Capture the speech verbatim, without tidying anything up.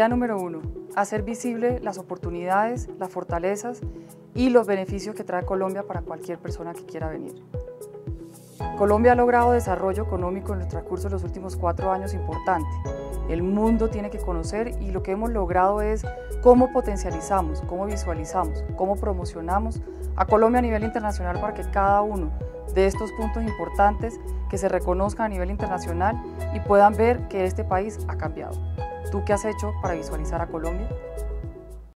Prioridad número uno, hacer visible las oportunidades, las fortalezas y los beneficios que trae Colombia para cualquier persona que quiera venir. Colombia ha logrado desarrollo económico en el transcurso de los últimos cuatro años importante. El mundo tiene que conocer y lo que hemos logrado es cómo potencializamos, cómo visualizamos, cómo promocionamos a Colombia a nivel internacional para que cada uno de estos puntos importantes que se reconozcan a nivel internacional y puedan ver que este país ha cambiado. ¿Tú qué has hecho para visualizar a Colombia?